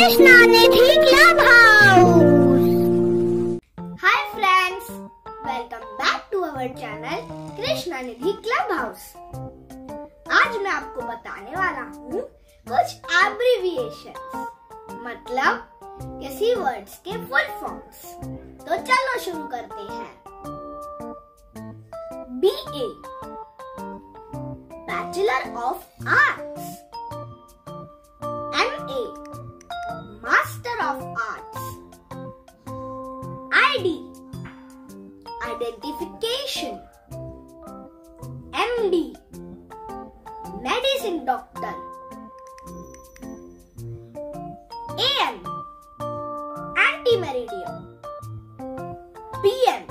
Krishna Nidhi Clubhouse. Hi friends, welcome back to our channel Krishna Nidhi Clubhouse. आज मैं आपको बताने वाला हूँ कुछ abbreviations, मतलब किसी words के full forms. तो चलो शुरू करते हैं. BA, Bachelor of Arts. MA, Master of Arts. ID, Identification. MD, Medicine Doctor. AM, Anti-Meridian. PM,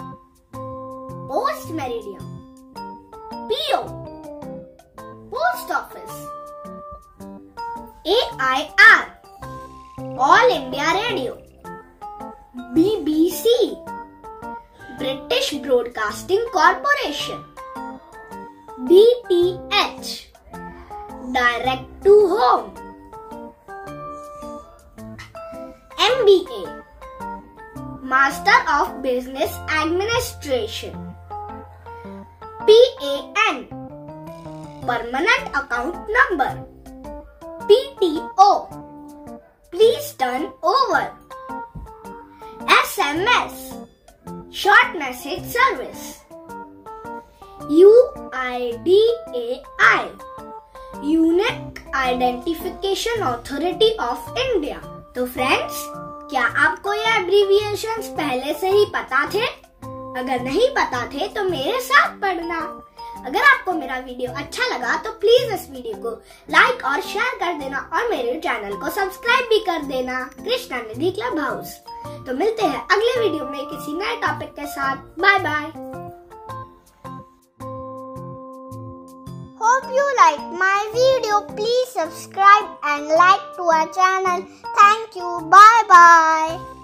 Post-Meridian. PO, Post Office. AIR, All India Radio. BBC, British Broadcasting Corporation. DTH, Direct to Home. MBA, Master of Business Administration. PAN, Permanent Account Number. PTO, Please Turn Over. SMS, Short Message Service. UIDAI, Unique Identification Authority of India. तो friends, क्या आपको ये abbreviations पहले से ही पता थे? अगर नहीं पता थे तो मेरे साथ पढ़ना. अगर आपको मेरा वीडियो अच्छा लगा तो प्लीज इस वीडियो को लाइक और शेयर कर देना और मेरे चैनल को सब्सक्राइब भी कर देना. Krishna Nidhi club house. तो मिलते हैं अगले वीडियो में किसी नए टॉपिक के साथ. Bye bye. Hope you like my video. Please subscribe and like to our channel. Thank you. Bye bye.